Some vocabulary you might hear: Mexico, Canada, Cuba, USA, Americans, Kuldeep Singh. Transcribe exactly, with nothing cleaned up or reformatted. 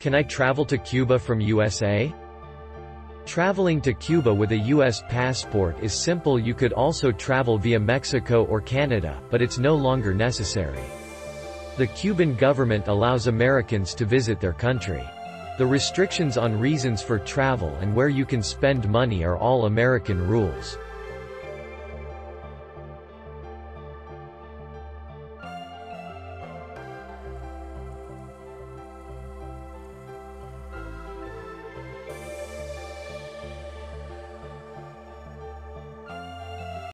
Can I travel to Cuba from U S A? Traveling to Cuba with a U S passport is simple. You could also travel via Mexico or Canada, but it's no longer necessary. The Cuban government allows Americans to visit their country. The restrictions on reasons for travel and where you can spend money are all American rules.